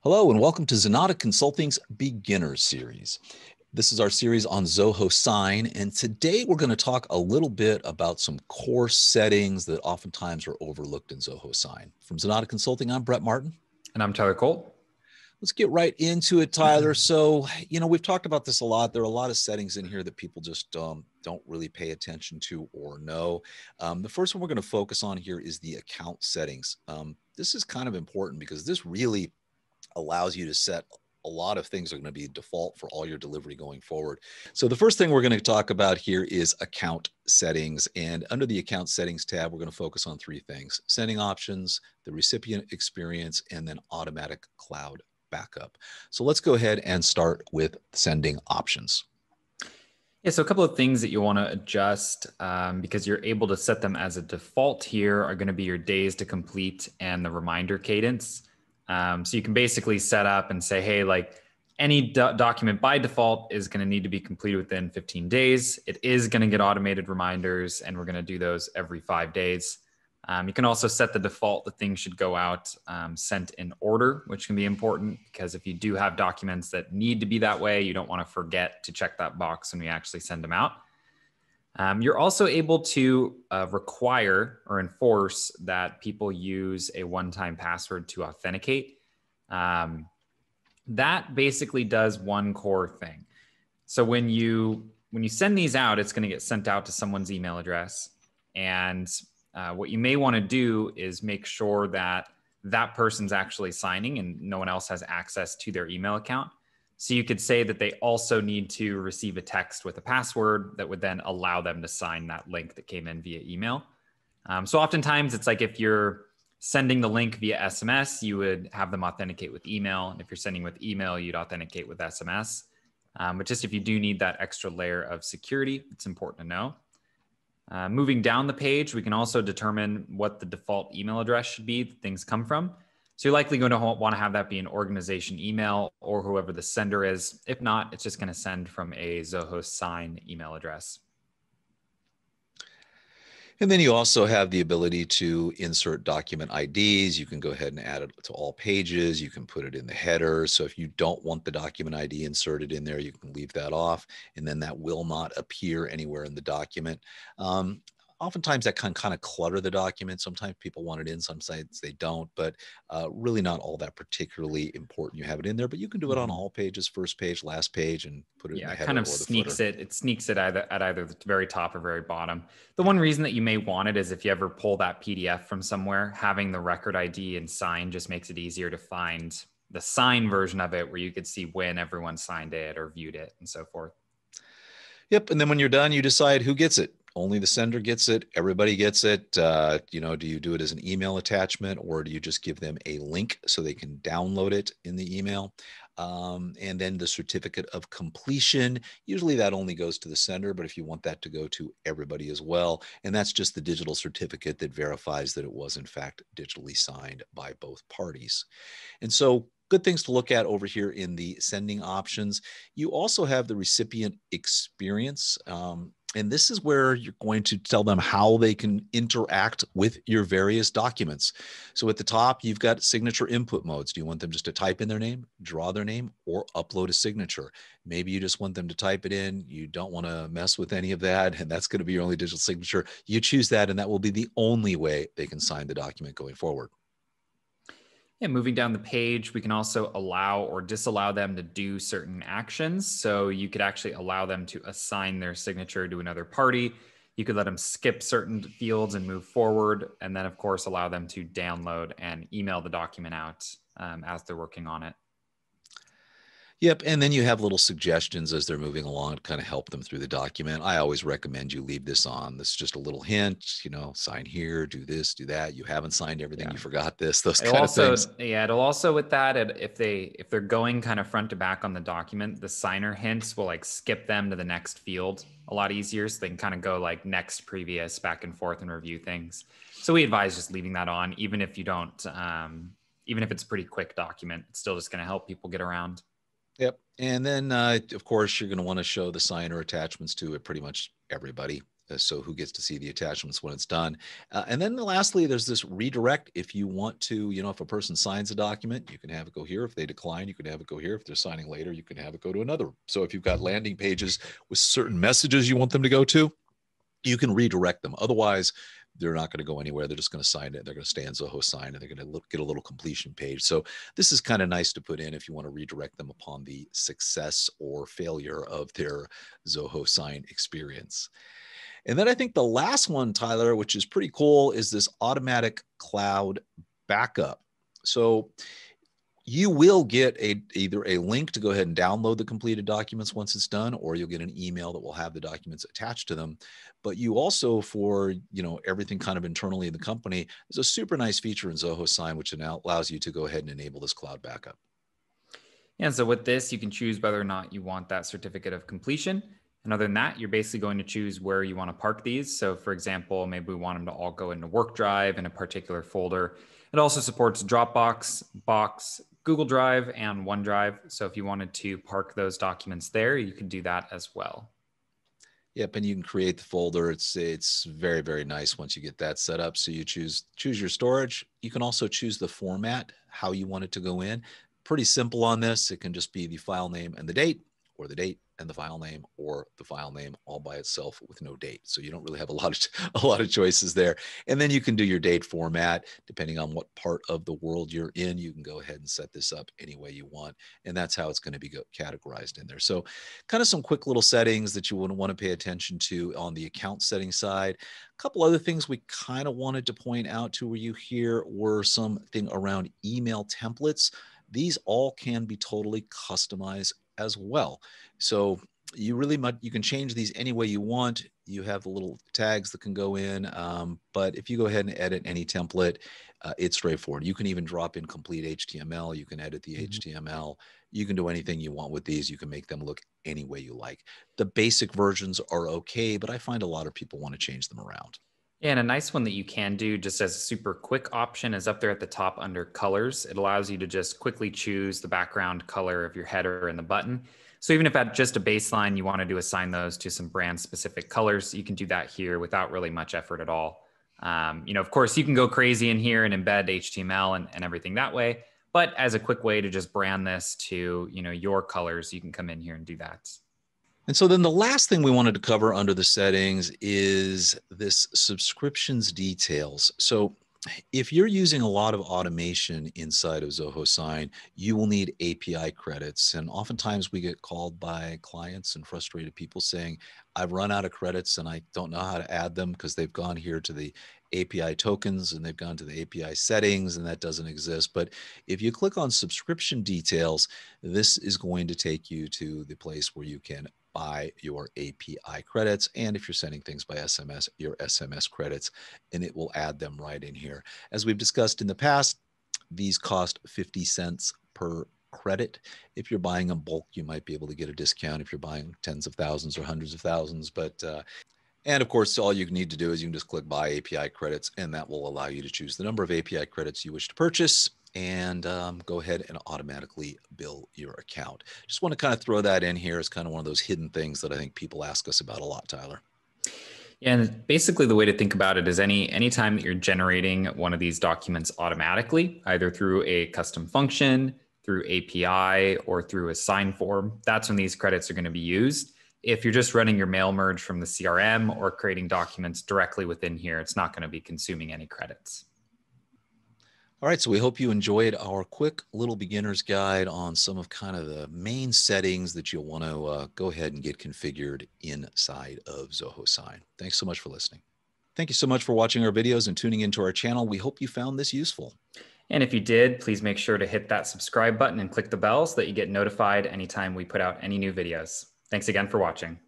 Hello and welcome to Zenata Consulting's Beginner Series. This is our series on Zoho Sign, and today we're going to talk a little bit about some core settings that oftentimes are overlooked in Zoho Sign. From Zenata Consulting, I'm Brett Martin. And I'm Tyler Cole. Let's get right into it, Tyler. So, you know, we've talked about this a lot. There are a lot of settings in here that people just don't really pay attention to or know. The first one we're going to focus on here is the account settings. This is kind of important because this really allows you to set a lot of things that are going to be default for all your delivery going forward. So the first thing we're going to talk about here is account settings. And under the account settings tab, we're going to focus on three things: sending options, the recipient experience, and then automatic cloud backup. So let's go ahead and start with sending options. Yeah, so a couple of things that you want to adjust because you're able to set them as a default here are going to be your days to complete and the reminder cadence. So you can basically set up and say, hey, like any document by default is going to need to be completed within 15 days. It is going to get automated reminders, and we're going to do those every 5 days. You can also set the default that things should go out sent in order, which can be important because if you do have documents that need to be that way, you don't want to forget to check that box when we actually send them out. You're also able to require or enforce that people use a one-time password to authenticate. That basically does one core thing. So when you send these out, it's going to get sent out to someone's email address. And what you may want to do is make sure that that person's actually signing and no one else has access to their email account. So you could say that they also need to receive a text with a password that would then allow them to sign that link that came in via email. So oftentimes it's like if you're sending the link via SMS, you would have them authenticate with email. And if you're sending with email, you'd authenticate with SMS. But just if you do need that extra layer of security, it's important to know. Moving down the page, we can also determine what the default email address should be that things come from. So you're likely going to want to have that be an organization email or whoever the sender is. If not, it's just going to send from a Zoho Sign email address. And then you also have the ability to insert document IDs. You can go ahead and add it to all pages. You can put it in the header. So if you don't want the document ID inserted in there, you can leave that off, and then that will not appear anywhere in the document. Oftentimes that can kind of clutter the document. Sometimes people want it in, sometimes they don't, but really not all that particularly important. You have it in there, but you can do it on all pages, first page, last page, and put it in the header. Yeah, it kind of sneaks it. It sneaks it at either the very top or very bottom. The one reason that you may want it is if you ever pull that PDF from somewhere, having the record ID and sign just makes it easier to find the sign version of it where you could see when everyone signed it or viewed it and so forth. Yep, and then when you're done, you decide who gets it. Only the sender gets it, everybody gets it. You know, do you do it as an email attachment or do you just give them a link so they can download it in the email? And then the certificate of completion, usually that only goes to the sender, but if you want that to go to everybody as well, and that's just the digital certificate that verifies that it was in fact digitally signed by both parties. And so good things to look at over here in the sending options. You also have the recipient experience. And this is where you're going to tell them how they can interact with your various documents. So at the top, you've got signature input modes. Do you want them just to type in their name, draw their name, or upload a signature? Maybe you just want them to type it in. You don't want to mess with any of that, and that's going to be your only digital signature. You choose that, and that will be the only way they can sign the document going forward. And moving down the page, we can also allow or disallow them to do certain actions. So you could actually allow them to assign their signature to another party. You could let them skip certain fields and move forward. And then, of course, allow them to download and email the document out as they're working on it. Yep, and then you have little suggestions as they're moving along to kind of help them through the document. I always recommend you leave this on. This is just a little hint, you know, sign here, do this, do that. You haven't signed everything, you forgot this, those kind of things. Yeah, it'll also with that, if they're going kind of front to back on the document, the signer hints will like skip them to the next field a lot easier. So they can kind of go like next, previous, back and forth and review things. So we advise just leaving that on, even if you don't, even if it's a pretty quick document, it's still just going to help people get around. Yep. And then, of course, you're going to want to show the sign or attachments to it, pretty much everybody. So who gets to see the attachments when it's done. And then lastly, there's this redirect. If you want to, you know, if a person signs a document, you can have it go here. If they decline, you can have it go here. If they're signing later, you can have it go to another. So if you've got landing pages with certain messages you want them to go to, you can redirect them. Otherwise, they're not going to go anywhere. They're just going to sign it. They're going to stay in Zoho Sign, and they're going to get a little completion page. So this is kind of nice to put in if you want to redirect them upon the success or failure of their Zoho Sign experience. And then I think the last one, Tyler, which is pretty cool, is this automatic cloud backup. So you will get either a link to go ahead and download the completed documents once it's done, or you'll get an email that will have the documents attached to them. But you also, for everything kind of internally in the company, there's a super nice feature in Zoho Sign, which now allows you to go ahead and enable this cloud backup. And so with this, you can choose whether or not you want that certificate of completion. And other than that, you're basically going to choose where you want to park these. So for example, maybe we want them to all go into Work Drive in a particular folder. It also supports Dropbox, Box, Google Drive, and OneDrive. So if you wanted to park those documents there, you could do that as well. Yep, and you can create the folder. It's very, very nice once you get that set up. So you choose your storage. You can also choose the format, how you want it to go in. Pretty simple on this. It can just be the file name and the date, or the date and the file name, or the file name all by itself with no date. So you don't really have a lot of choices there. And then you can do your date format. Depending on what part of the world you're in, you can go ahead and set this up any way you want. And that's how it's going to be categorized in there. So kind of some quick little settings that you wouldn't want to pay attention to on the account setting side. A couple other things we kind of wanted to point out to you here were something around email templates. These all can be totally customized as well. So you can change these any way you want. You have the little tags that can go in, but if you go ahead and edit any template, it's straightforward. You can even drop in complete HTML. You can edit the HTML. You can do anything you want with these. You can make them look any way you like. The basic versions are okay, but I find a lot of people want to change them around. And a nice one that you can do just as a super quick option is up there at the top under colors. It allows you to just quickly choose the background color of your header and the button. So even if at just a baseline, you wanted to assign those to some brand specific colors, you can do that here without really much effort at all. Of course, you can go crazy in here and embed HTML and everything that way. But as a quick way to just brand this to, your colors, you can come in here and do that. And so then the last thing we wanted to cover under the settings is this subscriptions details. So if you're using a lot of automation inside of Zoho Sign, you will need API credits. And oftentimes we get called by clients and frustrated people saying, I've run out of credits and I don't know how to add them because they've gone here to the API tokens and they've gone to the API settings and that doesn't exist. But if you click on subscription details, this is going to take you to the place where you can buy your API credits. And if you're sending things by SMS, your SMS credits, and it will add them right in here. As we've discussed in the past, these cost 50 cents per credit. If you're buying in bulk, you might be able to get a discount if you're buying tens of thousands or hundreds of thousands. And of course, all you need to do is you can just click buy API credits, and that will allow you to choose the number of API credits you wish to purchase and go ahead and automatically bill your account. Just want to kind of throw that in here as kind of one of those hidden things that I think people ask us about a lot, Tyler. Yeah, and basically the way to think about it is any time that you're generating one of these documents automatically, either through a custom function, through API, or through a sign form, that's when these credits are going to be used. If you're just running your mail merge from the CRM or creating documents directly within here, it's not going to be consuming any credits. All right, so we hope you enjoyed our quick little beginner's guide on some of kind of the main settings that you'll want to go ahead and get configured inside of Zoho Sign. Thanks so much for listening. Thank you so much for watching our videos and tuning into our channel. We hope you found this useful. And if you did, please make sure to hit that subscribe button and click the bell so that you get notified anytime we put out any new videos. Thanks again for watching.